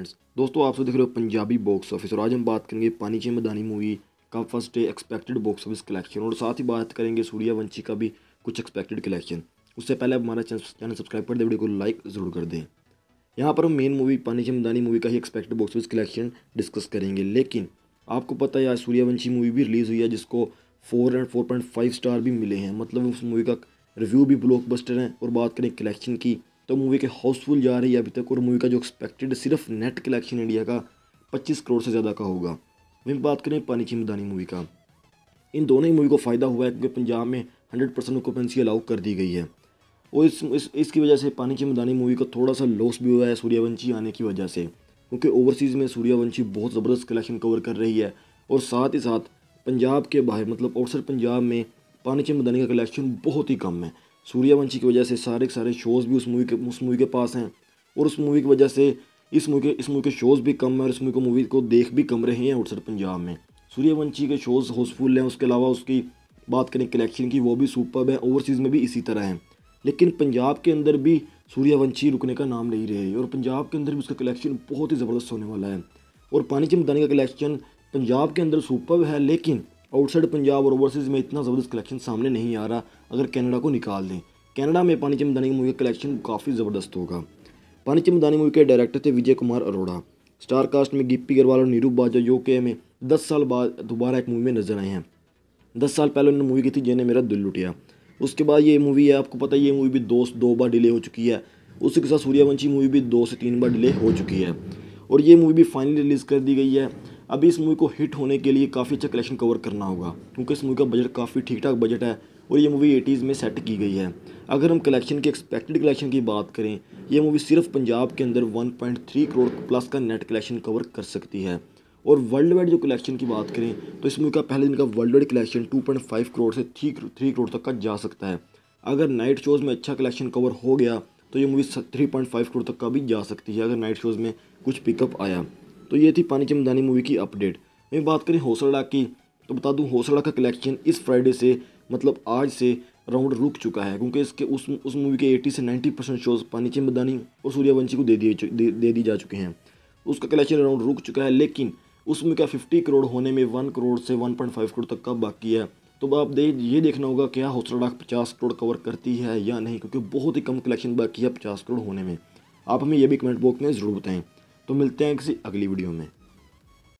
Friends दोस्तों आप सब देख रहे हो पंजाबी बॉक्स ऑफिस और आज हम बात करेंगे पानी च मधाणी मूवी का first day expected box office collection और साथ ही बात करेंगे सूर्यवंशी का भी कुछ एक्सपेक्टेड कलेक्शन। उससे पहले आप हमारा चैनल सब्सक्राइब कर दें, वीडियो को लाइक ज़रूर कर दें। यहाँ पर हम मेन मूवी पानी च मधाणी मूवी का ही expected box office collection discuss करेंगे, लेकिन आपको पता है आज सूर्यवंशी मूवी भी रिलीज़ हुई है जिसको 4.5 स्टार भी मिले हैं, मतलब उस मूवी का रिव्यू भी ब्लॉकबस्टर है। और बात करें कलेक्शन की तो मूवी के हाउसफुल जा रही है अभी तक और मूवी का जो एक्सपेक्टेड सिर्फ नेट कलेक्शन इंडिया का 25 करोड़ से ज़्यादा का होगा। वहीं बात करें पानी च मधाणी मूवी का, इन दोनों ही मूवी को फ़ायदा हुआ है क्योंकि पंजाब में 100% ऑक्यूपेंसी अलाउ कर दी गई है और इसकी वजह से पानी च मधाणी मूवी का थोड़ा सा लॉस भी हुआ है सूर्यवंशी आने की वजह से, क्योंकि ओवरसीज़ में सूर्यवंशी बहुत ज़बरदस्त कलेक्शन कवर कर रही है और साथ ही साथ पंजाब के बाहर मतलब आउटसाइड पंजाब में पानी च मधाणी का कलेक्शन बहुत ही कम है। सूर्यवंशी की वजह से सारे के सारे शोज़ भी उस मूवी के पास हैं और उस मूवी की वजह से इस मूवी के शोज़ भी कम हैं और इस मूवी को देख भी कम रहे हैं आउटसाइड पंजाब में। सूर्यवंशी के शोज़ हाउसफुल हैं, उसके अलावा उसकी बात करें कलेक्शन की वो भी सुपर्ब है, ओवरसीज़ में भी इसी तरह है, लेकिन पंजाब के अंदर भी सूर्यवंशी रुकने का नाम नहीं रहे और पंजाब के अंदर भी उसका कलेक्शन बहुत ही ज़बरदस्त होने वाला है। और पानी च मधाणी का कलेक्शन पंजाब के अंदर सुपर्ब है लेकिन आउटसाइड पंजाब और ओवरसीज़ में इतना ज़बरदस्त कलेक्शन सामने नहीं आ रहा। अगर कनाडा को निकाल दें, कनाडा में पानी च मधाणी मूवी का कलेक्शन काफ़ी ज़बरदस्त होगा। पानी च मधाणी मूवी के डायरेक्टर थे विजय कुमार अरोड़ा। स्टार कास्ट में गिप्पी ग्रेवाल और नीरू बाजवा यूके में 10 साल बाद दोबारा एक मूवी में नजर आए हैं। 10 साल पहले उन्होंने मूवी की थी जिन्हें मेरा दिल लुटिया, उसके बाद ये मूवी है। आपको पता है ये मूवी भी दो बार डिले हो चुकी है, उसी के साथ सूर्यवंशी मूवी भी 2 से 3 बार डिले हो चुकी है और ये मूवी भी फाइनली रिलीज़ कर दी गई है। अभी इस मूवी को हिट होने के लिए काफ़ी अच्छा कलेक्शन कवर करना होगा क्योंकि इस मूवी का बजट काफ़ी ठीक ठाक बजट है और ये मूवी 80s में सेट की गई है। अगर हम कलेक्शन के एक्सपेक्टेड कलेक्शन की बात करें, ये मूवी सिर्फ पंजाब के अंदर 1.3 करोड़ प्लस का नेट कलेक्शन कवर कर सकती है। और वर्ल्ड वाइड जो कलेक्शन की बात करें तो इस मूवी का पहले दिन का वर्ल्ड वाइड कलेक्शन 2.5 करोड़ से 3 करोड़ तक का जा सकता है। अगर नाइट शोज़ में अच्छा कलेक्शन कवर हो गया तो ये मूवी 3.5 करोड़ तक का भी जा सकती है अगर नाइट शोज़ में कुछ पिकअप आया। तो ये थी पानी च मधाणी मूवी की अपडेट। मैं बात करें हौसला रख की तो बता दूं हौसला रख का कलेक्शन इस फ्राइडे से मतलब आज से राउंड रुक चुका है क्योंकि इसके उस मूवी के 80 से 90% शोज़ पानी च मधाणी और सूर्यवंशी को दे दिए जा चुके हैं। उसका कलेक्शन राउंड रुक चुका है लेकिन उस मूवी का 50 करोड़ होने में 1 करोड़ से 1.5 करोड़ तक का बाकी है। तो आप ये देखना होगा क्या हौसला रख 50 करोड़ कवर करती है या नहीं, क्योंकि बहुत ही कम कलेक्शन बाकी है 50 करोड़ होने में। आप हमें यह भी कमेंट बॉक्स में ज़रूर बताएं। तो मिलते हैं किसी अगली वीडियो में।